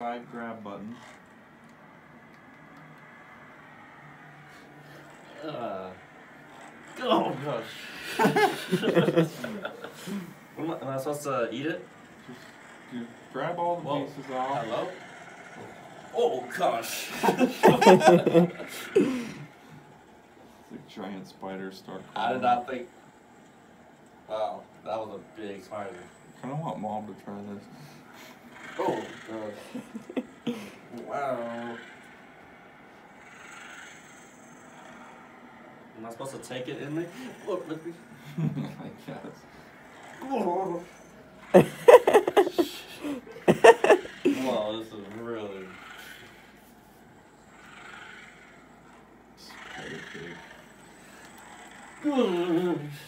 Side grab button. Oh gosh. Am I supposed to eat it? Just grab all the pieces off. Hello? Oh gosh. It's like giant spiders start crawling. I did not think. Wow, that was a big spider. I kind of want Mom to try this. Oh gosh. Wow. Am I supposed to take it in there? Look, look. I guess. Oh. Wow, this is really... Spider pig.